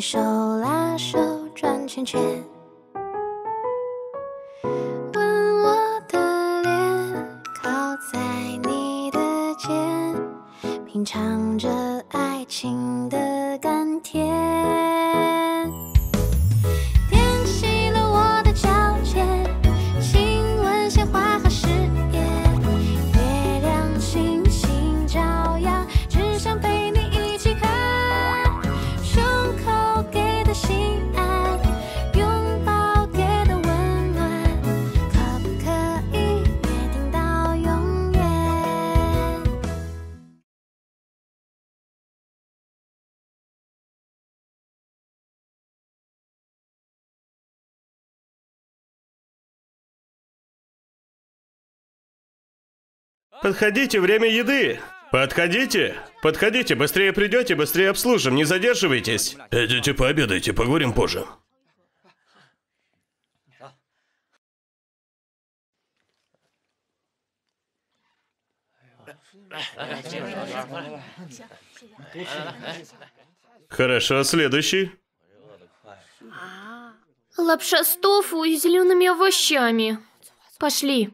你手拉手转圈圈，吻我的脸，靠在你的肩，品尝着爱情的甘甜。 Подходите, время еды! Подходите! Подходите, быстрее придете, быстрее обслужим, не задерживайтесь! Идите пообедайте, поговорим позже. Хорошо, следующий. Лапша с тофу и зелеными овощами. Пошли.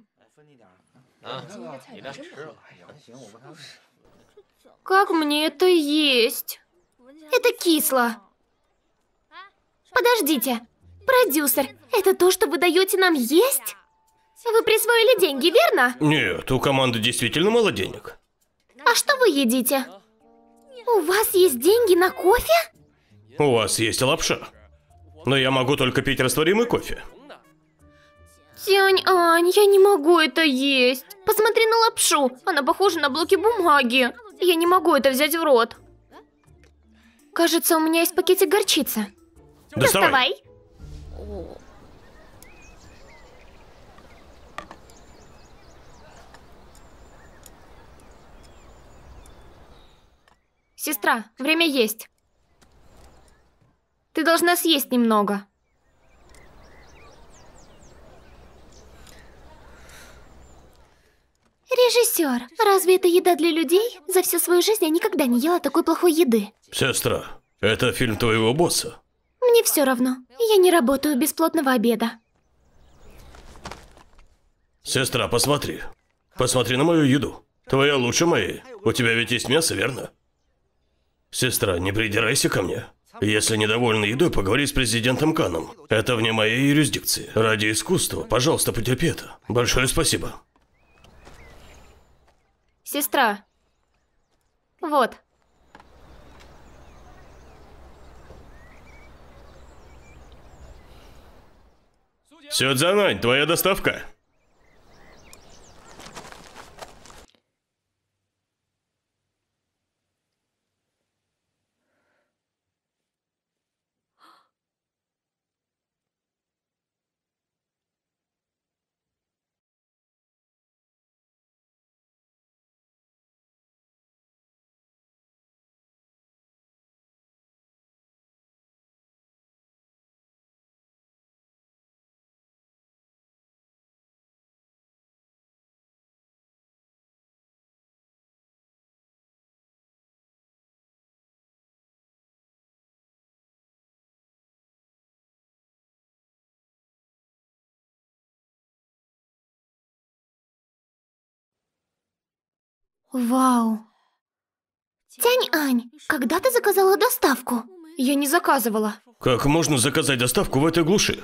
Как мне это есть? Это кисло. Подождите, продюсер, это то, что вы даете нам есть? Вы присвоили деньги, верно? Нет, у команды действительно мало денег. А что вы едите? У вас есть деньги на кофе? У вас есть лапша. Но я могу только пить растворимый кофе. Тянь-Ань, я не могу это есть. Посмотри на лапшу, она похожа на блоки бумаги. Я не могу это взять в рот. Кажется, у меня есть пакетик горчицы. Доставай. Сестра, время есть. Ты должна съесть немного. Режиссер, разве это еда для людей? За всю свою жизнь я никогда не ела такой плохой еды. Сестра, это фильм твоего босса. Мне все равно. Я не работаю без плотного обеда. Сестра, посмотри. Посмотри на мою еду. Твоя лучше моей. У тебя ведь есть мясо, верно? Сестра, не придирайся ко мне. Если недовольна едой, поговори с президентом Каном. Это вне моей юрисдикции. Ради искусства, пожалуйста, потерпи это. Большое спасибо. Сестра, вот. Сюдзянань, твоя доставка. Вау. Тянь-Ань, когда ты заказала доставку? Я не заказывала. Как можно заказать доставку в этой глуши?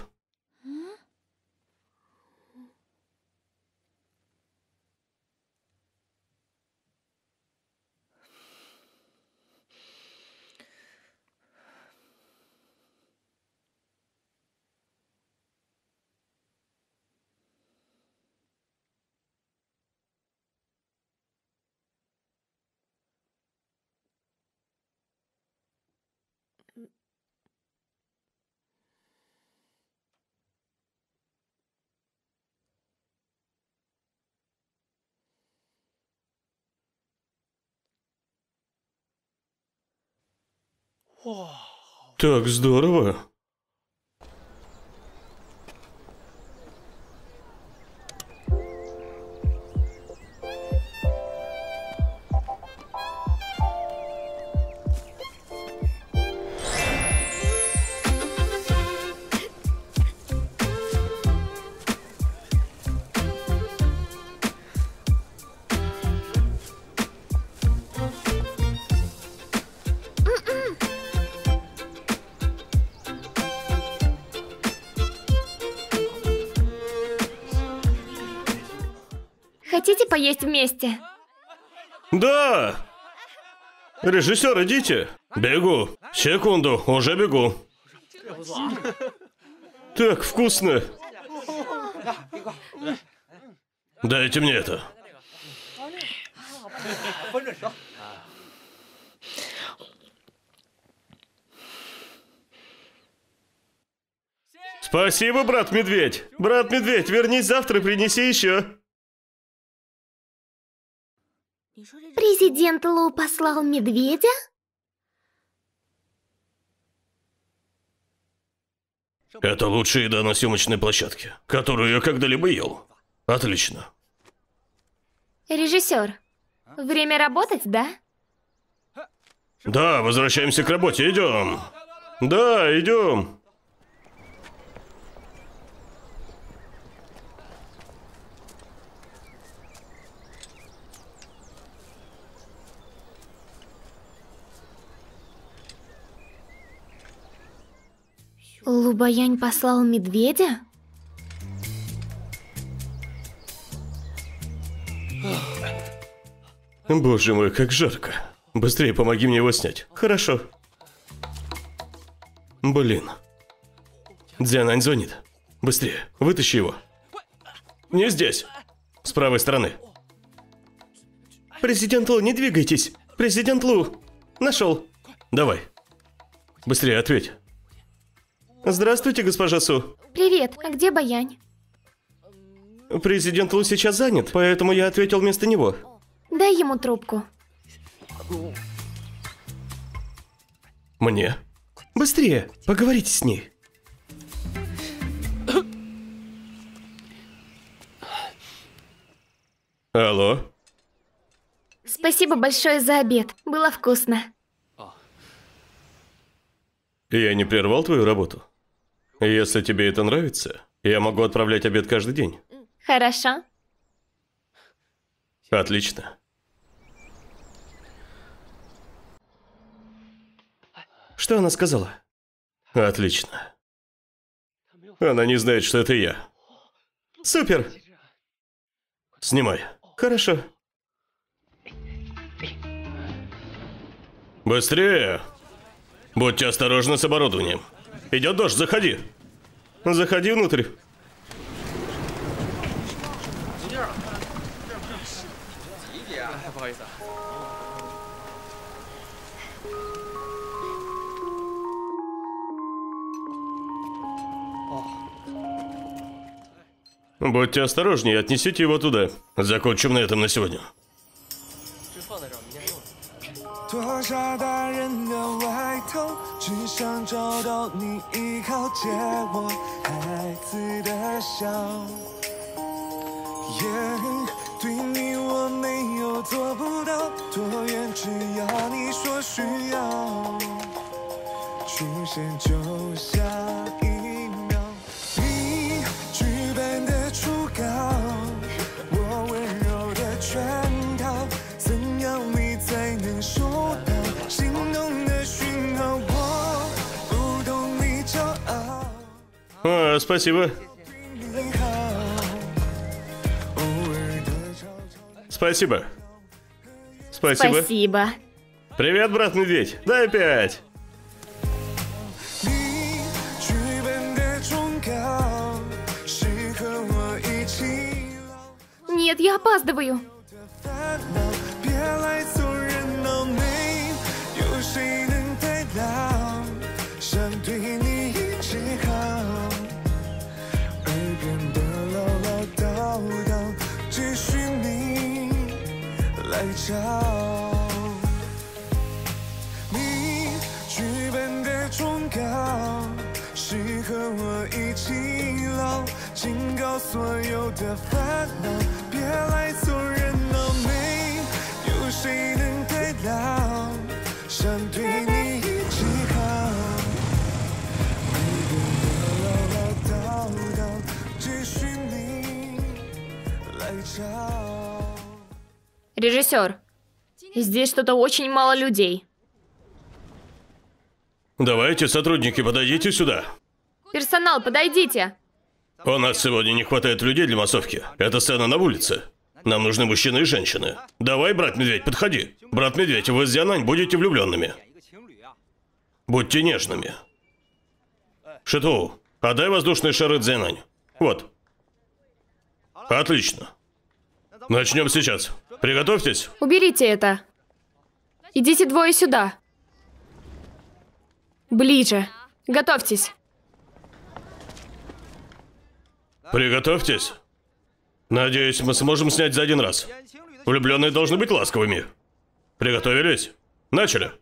Так здорово. хотите поесть вместе? Да! Режиссер, идите! Бегу! Секунду, уже бегу! Так вкусно! Дайте мне это! Спасибо, брат Медведь! Брат Медведь, вернись завтра и принеси еще! Президент Лу послал медведя? Это лучшая еда на съемочной площадке, которую я когда-либо ел. Отлично. Режиссер, время работать, да? Да, возвращаемся к работе, идем. Да, идем. Лу Боянь послал медведя? Боже мой, как жарко. Быстрее помоги мне его снять. Хорошо. Блин. Дзянань звонит. Быстрее, вытащи его. Не здесь. С правой стороны. Президент Лу, не двигайтесь. Президент Лу. Нашел. Давай. Быстрее ответь. Здравствуйте, госпожа Су. Привет, а где Боянь? Президент Лу сейчас занят, поэтому я ответил вместо него. Дай ему трубку. Мне? Быстрее, поговорите с ней. Алло. Спасибо большое за обед, было вкусно. Я не прервал твою работу? Если тебе это нравится, я могу отправлять обед каждый день. Хорошо. Отлично. Что она сказала? Отлично. Она не знает, что это я. Супер. Снимай. Хорошо. Быстрее. Будьте осторожны с оборудованием. Идет дождь, заходи. Заходи внутрь. Будьте осторожнее, отнесите его туда. Закончим на этом на сегодня. Спасибо. Спасибо. Спасибо. Спасибо. Привет, брат Медведь. Дай пять. Нет, я опаздываю. Режиссер, здесь что-то очень мало людей. Давайте, сотрудники, подойдите сюда. Персонал, подойдите. У нас сегодня не хватает людей для массовки. Это сцена на улице. Нам нужны мужчины и женщины. Давай, брат-медведь, подходи. Брат-медведь, вы с Дзянань будете влюбленными. Будьте нежными. Шитоу, отдай воздушные шары Дзянань. Вот. Отлично. Начнем сейчас. Приготовьтесь. Уберите это. Идите двое сюда. Ближе. Готовьтесь. Приготовьтесь. Надеюсь, мы сможем снять за один раз. Влюбленные должны быть ласковыми. Приготовились? Начали.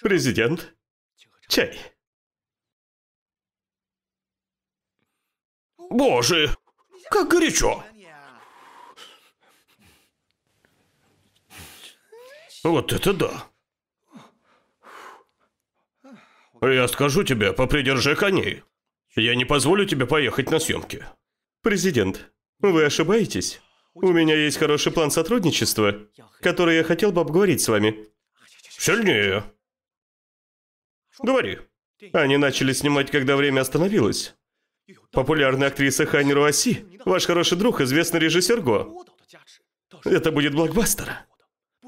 Президент, чай. Боже, как горячо. Вот это да. Я скажу тебе, попридержи коней. Я не позволю тебе поехать на съемки. Президент, вы ошибаетесь. У меня есть хороший план сотрудничества, который я хотел бы обговорить с вами. Сильнее. Говори. Они начали снимать, когда время остановилось. Популярная актриса Ханиру Оси, ваш хороший друг, известный режиссер Го. Это будет блокбастер.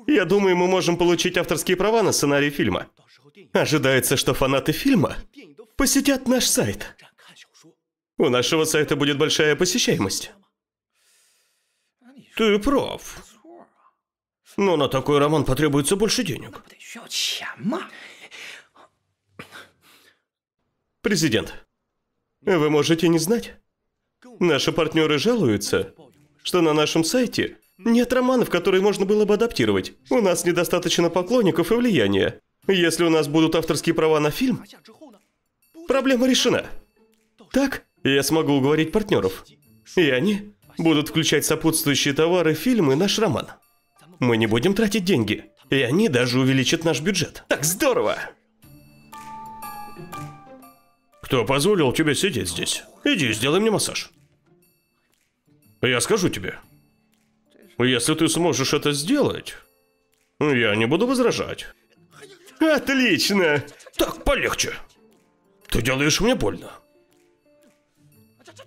Я думаю, мы можем получить авторские права на сценарий фильма. Ожидается, что фанаты фильма посетят наш сайт. У нашего сайта будет большая посещаемость. Ты прав. Но на такой роман потребуется больше денег. Президент, вы можете не знать. Наши партнеры жалуются, что на нашем сайте нет романов, которые можно было бы адаптировать. У нас недостаточно поклонников и влияния. Если у нас будут авторские права на фильм, проблема решена. Так я смогу уговорить партнеров. И они будут включать сопутствующие товары, фильмы, наш роман. Мы не будем тратить деньги. И они даже увеличат наш бюджет. Так здорово! Кто позволил тебе сидеть здесь? Иди, сделай мне массаж. Я скажу тебе. Если ты сможешь это сделать, я не буду возражать. Отлично! Так, полегче. Ты делаешь мне больно.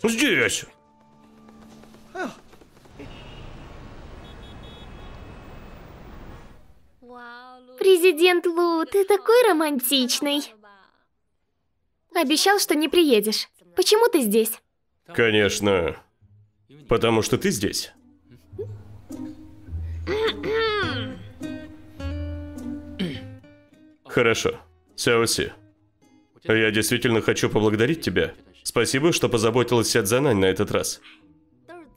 Здесь. Президент Лу, ты такой романтичный. Обещал, что не приедешь. Почему ты здесь? Конечно, потому что ты здесь. Хорошо, Сяоси. Я действительно хочу поблагодарить тебя. Спасибо, что позаботилась о Дзянань на этот раз.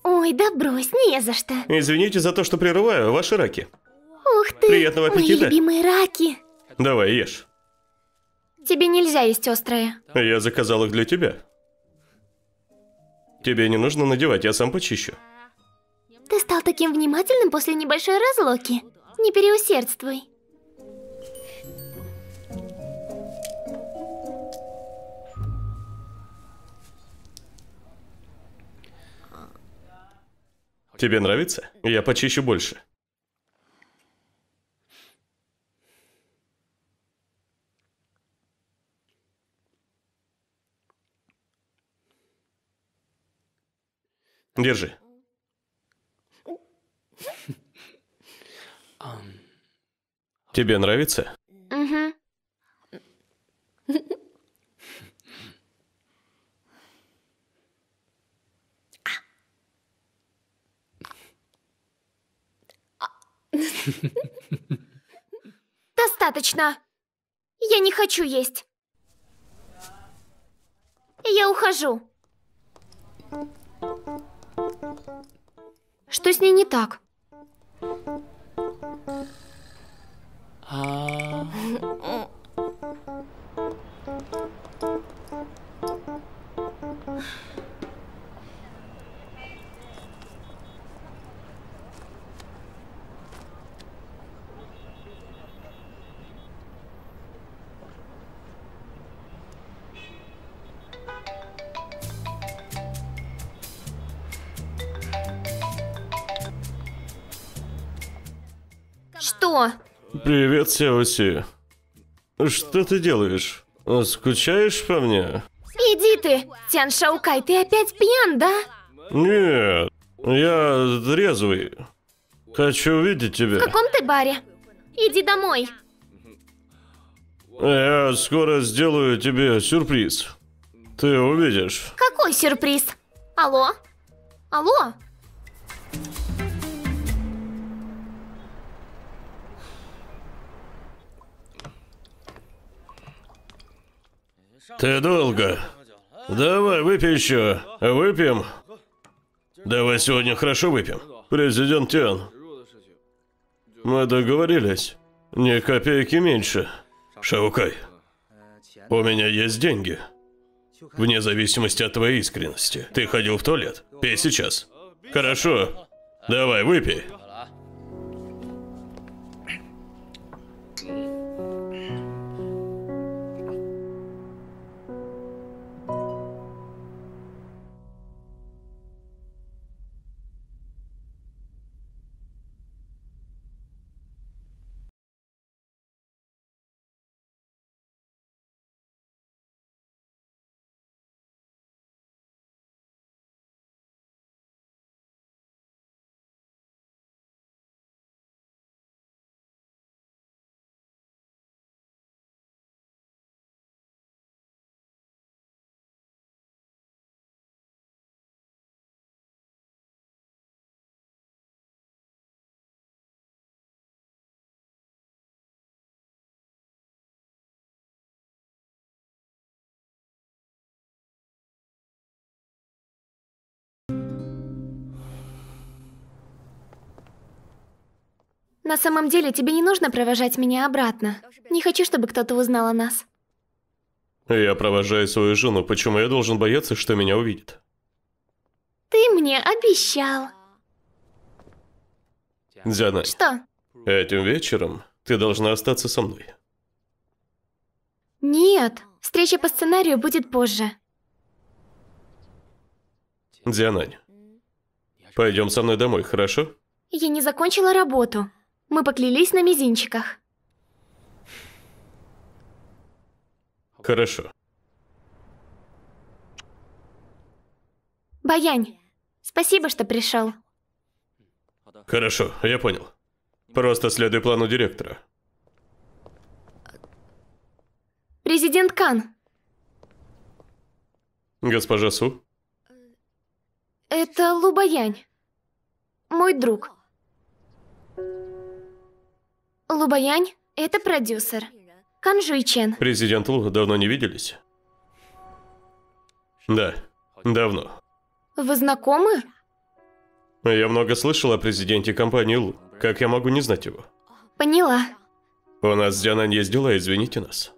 Ой, да брось, не за что. Извините за то, что прерываю ваши раки. Ух ты, приятного аппетита. Мои любимые раки. Давай, ешь. Тебе нельзя есть острые. Я заказал их для тебя. Тебе не нужно надевать, я сам почищу. Ты стал таким внимательным после небольшой разлуки. Не переусердствуй. Тебе нравится? Я почищу больше. Держи. Тебе нравится? Угу. Достаточно. Я не хочу есть. Я ухожу. Что с ней не так? Привет, Сяоси. Что ты делаешь? Скучаешь по мне? Иди ты, Тянь Шаокай, ты опять пьян, да? Нет, я трезвый. Хочу увидеть тебя. В каком ты баре? Иди домой. Я скоро сделаю тебе сюрприз. Ты увидишь. Какой сюрприз? Алло? Алло? Ты долго. Давай, выпей еще. Выпьем. Давай сегодня хорошо выпьем. Президент Тян. Мы договорились. Ни копейки меньше. Шаокай. У меня есть деньги. Вне зависимости от твоей искренности. Ты ходил в туалет? Пей сейчас. Хорошо. Давай, выпей. На самом деле, тебе не нужно провожать меня обратно. Не хочу, чтобы кто-то узнал о нас. Я провожаю свою жену. Почему я должен бояться, что меня увидит? Ты мне обещал. Дзяна. Что? Этим вечером ты должна остаться со мной. Нет. Встреча по сценарию будет позже. Дзянань, пойдем со мной домой, хорошо? Я не закончила работу. Мы поклялись на мизинчиках. Хорошо. Боянь, спасибо, что пришел. Хорошо, я понял. Просто следуй плану директора. Президент Кан. Госпожа Су. Это Лу Боянь. Мой друг. Лу Боянь – это продюсер. Кан Жуйчэнь. Президент Лу, давно не виделись? Да, давно. Вы знакомы? Я много слышал о президенте компании Лу. Как я могу не знать его? Поняла. У нас с Дзянань есть дела, извините нас.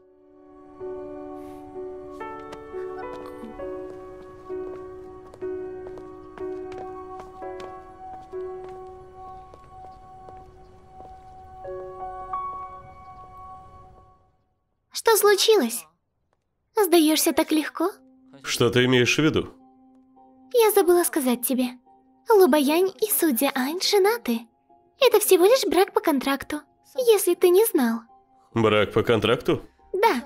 Что случилось? Сдаешься так легко? Что ты имеешь в виду? Я забыла сказать тебе. Лу Боянь и Су Дзянань женаты. Это всего лишь брак по контракту, если ты не знал. Брак по контракту? Да.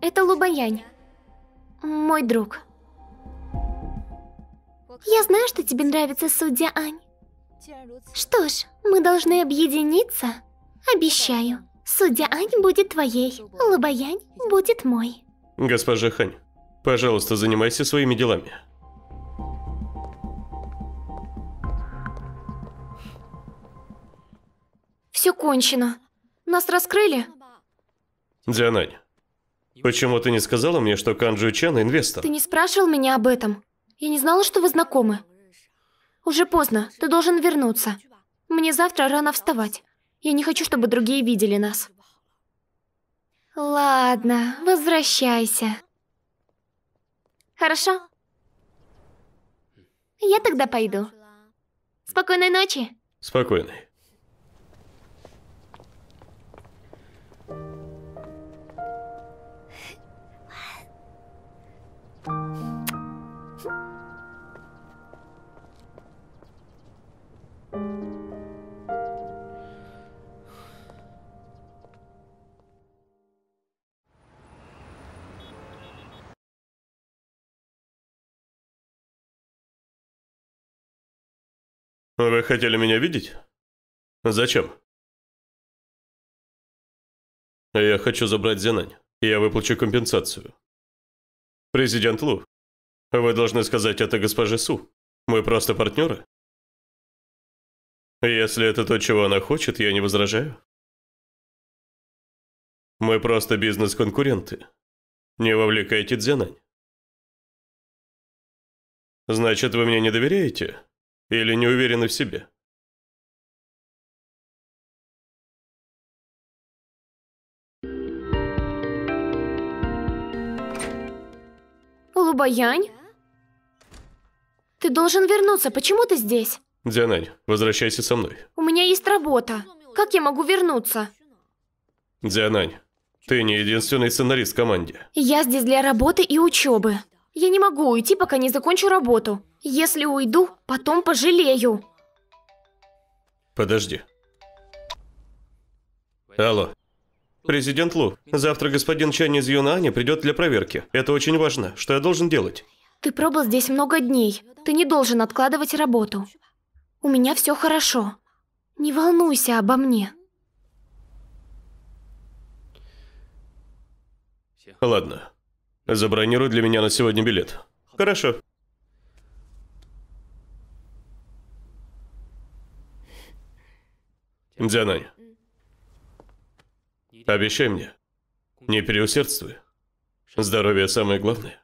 Это Лу Боянь. Мой друг. Я знаю, что тебе нравится судья Ань. Что ж, мы должны объединиться. Обещаю, судья Ань будет твоей, Лу Боянь будет мой. Госпожа Хань, пожалуйста, занимайся своими делами. Все кончено. Нас раскрыли? Дзянань, почему ты не сказала мне, что Кан Жуйчэнь инвестор? Ты не спрашивал меня об этом. Я не знала, что вы знакомы. Уже поздно, ты должен вернуться. Мне завтра рано вставать. Я не хочу, чтобы другие видели нас. Ладно, возвращайся. Хорошо? Я тогда пойду. Спокойной ночи. Спокойной. Вы хотели меня видеть? Зачем? Я хочу забрать Дзянань, и я выплачу компенсацию. Президент Лу, вы должны сказать это госпоже Су. Мы просто партнеры. Если это то, чего она хочет, я не возражаю. Мы просто бизнес-конкуренты. Не вовлекайте Дзянань. Значит, вы мне не доверяете? Или не уверены в себе? Лу Боянь? Ты должен вернуться, почему ты здесь? Дзянань, возвращайся со мной. У меня есть работа, как я могу вернуться? Дзянань, ты не единственный сценарист в команде. Я здесь для работы и учебы. Я не могу уйти, пока не закончу работу. Если уйду, потом пожалею. Подожди. Алло. Президент Лу, завтра господин Чэнь из Юнани придет для проверки. Это очень важно. Что я должен делать? Ты пробыл здесь много дней. Ты не должен откладывать работу. У меня все хорошо. Не волнуйся обо мне. Ладно. Забронируй для меня на сегодня билет. Хорошо. Дзянань, обещай мне, не переусердствуй. Здоровье самое главное.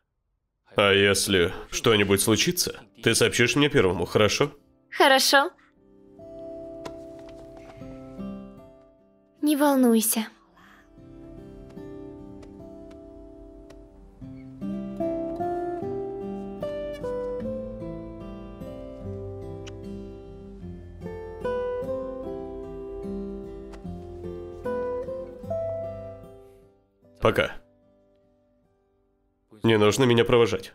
А если что-нибудь случится, ты сообщишь мне первому, хорошо? Хорошо. Не волнуйся. Пока. Не нужно меня провожать.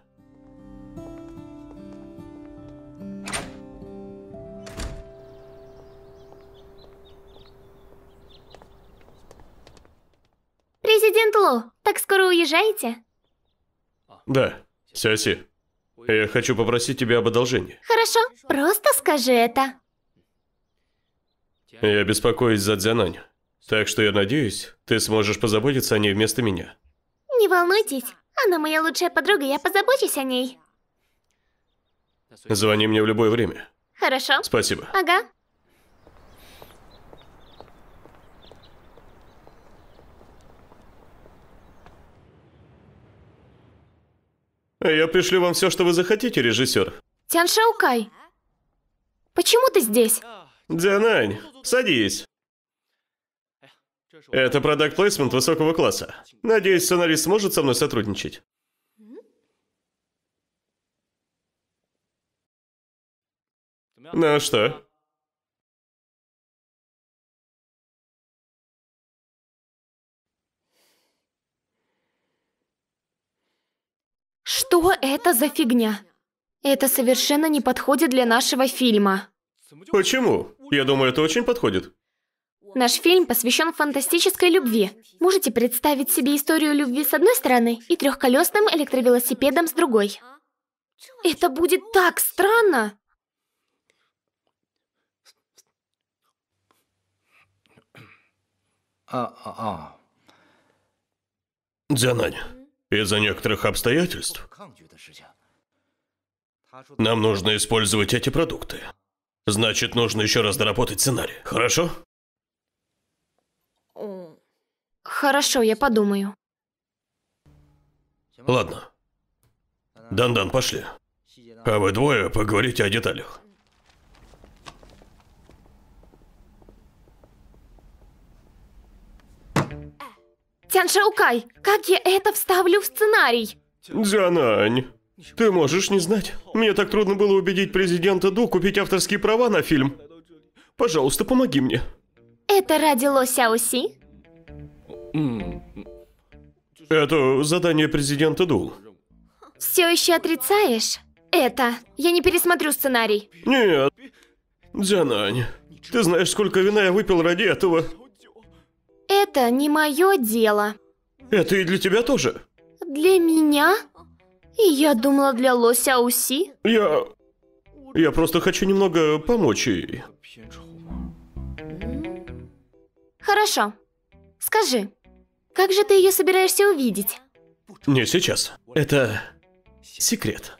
Президент Лу, так скоро уезжаете? Да, Сяоси. Я хочу попросить тебя об одолжении. Хорошо, просто скажи это. Я беспокоюсь за Дзянань. Так что я надеюсь, ты сможешь позаботиться о ней вместо меня. Не волнуйтесь, она моя лучшая подруга, я позабочусь о ней. Звони мне в любое время. Хорошо. Спасибо. Ага. Я пришлю вам все, что вы захотите, режиссер. Тянь Шаокай, почему ты здесь? Дзянань, садись. Это продакт-плейсмент высокого класса. Надеюсь, сценарист сможет со мной сотрудничать. Ну что? Что это за фигня? Это совершенно не подходит для нашего фильма. Почему? Я думаю, это очень подходит. Наш фильм посвящен фантастической любви. Можете представить себе историю любви с одной стороны и трехколесным электровелосипедом с другой. Это будет так странно! Дзянань, из-за некоторых обстоятельств нам нужно использовать эти продукты. Значит, нужно еще раз доработать сценарий. Хорошо? Хорошо, я подумаю. Ладно. Дан-дан, пошли. А вы двое поговорите о деталях. Тянь Шаокай, как я это вставлю в сценарий? Дзянань, ты можешь не знать. Мне так трудно было убедить президента Ду купить авторские права на фильм. Пожалуйста, помоги мне. Это ради Лу Сяоси? Это задание президента Ду. Все еще отрицаешь? Это... Я не пересмотрю сценарий. Нет. Дзянань, ты знаешь, сколько вина я выпил ради этого? Это не мое дело. Это и для тебя тоже. Для меня? И я думала, для Лу Сяоси. Я просто хочу немного помочь ей. Хорошо. Скажи, как же ты ее собираешься увидеть? Не сейчас. Это секрет.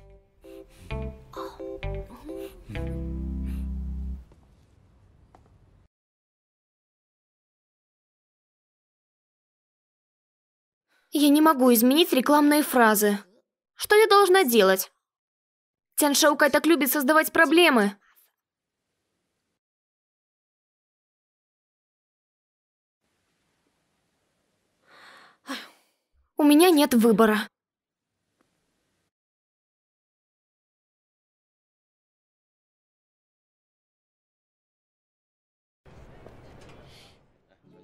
Я не могу изменить рекламные фразы. Что я должна делать? Тянь Шаокай так любит создавать проблемы. У меня нет выбора.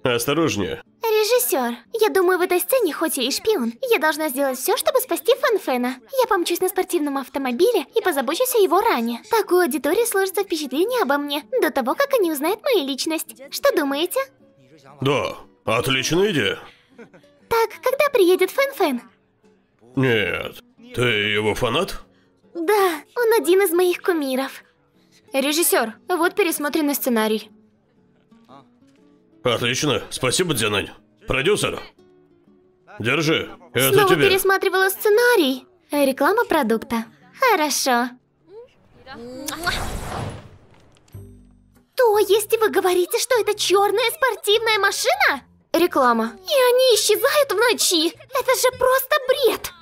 Осторожнее. Режиссер, я думаю, в этой сцене, хоть я и шпион, я должна сделать все, чтобы спасти Фэнфэна. Я помчусь на спортивном автомобиле и позабочусь о его ране. Так у аудитории сложится впечатление обо мне, до того, как они узнают мою личность. Что думаете? Да, отличная идея. Так, когда приедет Фэнфэн? Нет, ты его фанат? Да, он один из моих кумиров. Режиссер, вот пересмотренный сценарий. Отлично, спасибо, Дзянань. Продюсер, держи, это тебе. Снова пересматривала сценарий. Реклама продукта. Хорошо. То есть вы говорите, что это черная спортивная машина? Реклама. И они исчезают в ночи. Это же просто бред.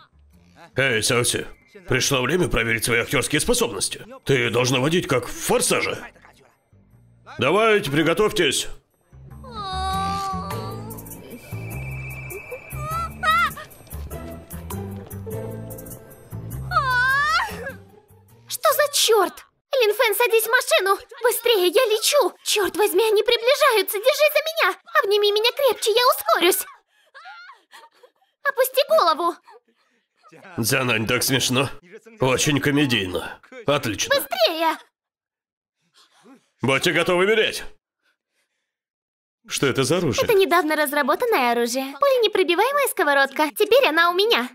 Эй, Сяоси, пришло время проверить свои актерские способности. Ты должна водить как в форсаже. Давайте, приготовьтесь. Черт! Лин Фэн, садись в машину! Быстрее, я лечу! Черт возьми, они приближаются! Держись за меня! Обними меня крепче, я ускорюсь! Опусти голову! Дзянань, так смешно. Очень комедийно. Отлично. Быстрее! Будьте готовы умереть! Что это за оружие? Это недавно разработанное оружие. Пуленепробиваемая сковородка. Теперь она у меня.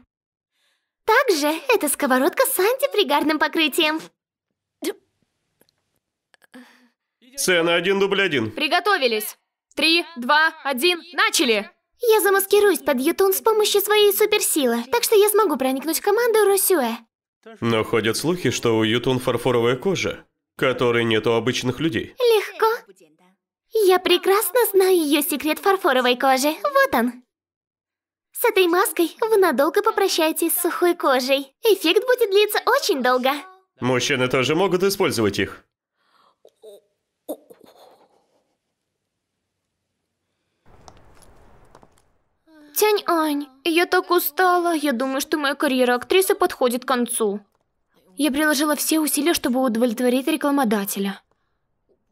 Также это сковородка с антипригарным покрытием. Сцена 1:1. Приготовились. 3, 2, 1, начали! Я замаскируюсь под Ютун с помощью своей суперсилы, так что я смогу проникнуть в команду Росюэ. Но ходят слухи, что у Ютун фарфоровая кожа, которой нет у обычных людей. Легко. Я прекрасно знаю ее секрет фарфоровой кожи. Вот он. С этой маской вы надолго попрощаетесь с сухой кожей. Эффект будет длиться очень долго. Мужчины тоже могут использовать их. Тянь-Ань, я так устала. Я думаю, что моя карьера актрисы подходит к концу. Я приложила все усилия, чтобы удовлетворить рекламодателя.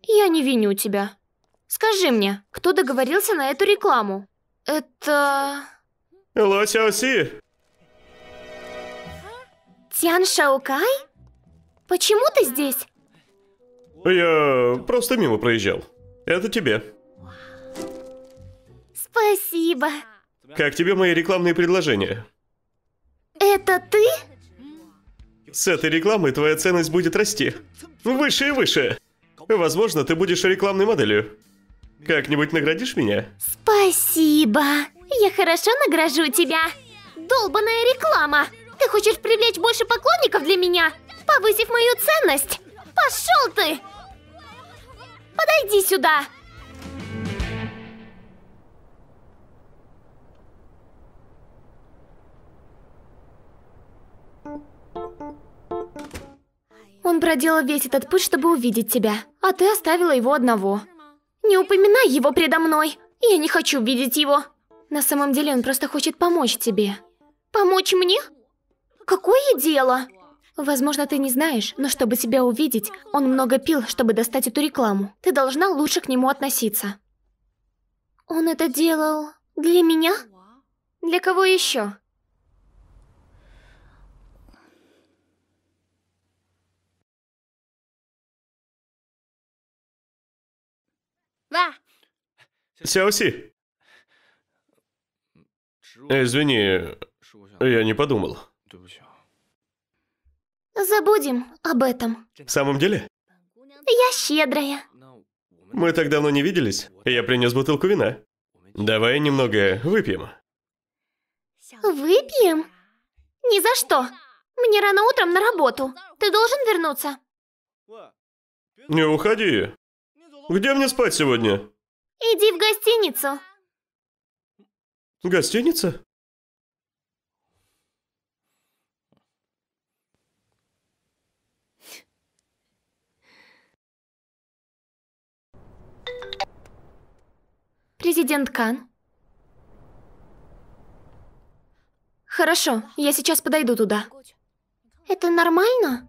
Я не виню тебя. Скажи мне, кто договорился на эту рекламу? Это... Лу Сяоси. Тянь Шаокай? Почему ты здесь? Я просто мимо проезжал. Это тебе. Спасибо. Как тебе мои рекламные предложения? Это ты? С этой рекламой твоя ценность будет расти. Выше и выше. Возможно, ты будешь рекламной моделью. Как-нибудь наградишь меня? Спасибо. Я хорошо награжу тебя. Долбаная реклама. Ты хочешь привлечь больше поклонников для меня, повысив мою ценность? Пошел ты! Подойди сюда. Он проделал весь этот путь, чтобы увидеть тебя, а ты оставила его одного. Не упоминай его предо мной. Я не хочу видеть его. На самом деле он просто хочет помочь тебе. Помочь мне? Какое дело? Возможно, ты не знаешь, но чтобы тебя увидеть, он много пил, чтобы достать эту рекламу. Ты должна лучше к нему относиться. Он это делал для меня? Для кого еще? Сяоси. Извини, я не подумал. Забудем об этом. В самом деле? Я щедрая. Мы так давно не виделись. Я принес бутылку вина. Давай немного выпьем. Выпьем? Ни за что. Мне рано утром на работу. Ты должен вернуться. Не уходи. Где мне спать сегодня? Иди в гостиницу. Гостиница? Президент Кан. Хорошо, я сейчас подойду туда. Это нормально?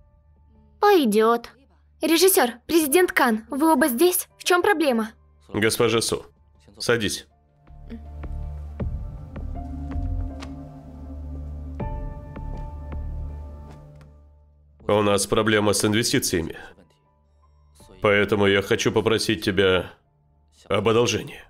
Пойдет. Режиссер, президент Кан, вы оба здесь? В чем проблема? Госпожа Су, садись. У нас проблема с инвестициями. Поэтому я хочу попросить тебя об одолжении.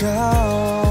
Ciao.